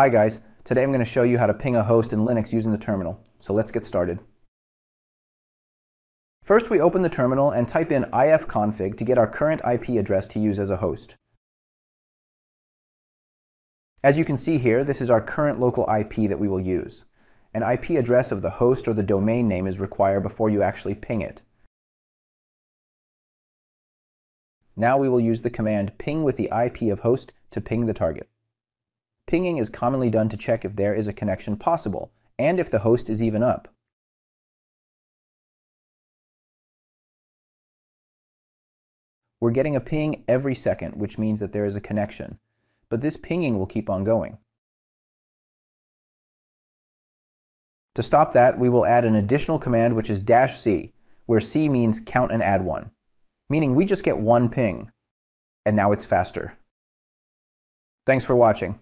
Hi guys, today I'm going to show you how to ping a host in Linux using the terminal. So let's get started. First we open the terminal and type in ifconfig to get our current IP address to use as a host. As you can see here, this is our current local IP that we will use. An IP address of the host or the domain name is required before you actually ping it. Now we will use the command ping with the IP of host to ping the target. Pinging is commonly done to check if there is a connection possible, and if the host is even up. We're getting a ping every second, which means that there is a connection. But this pinging will keep on going. To stop that, we will add an additional command, which is -c, where c means count and add one, meaning we just get one ping, and now it's faster. Thanks for watching.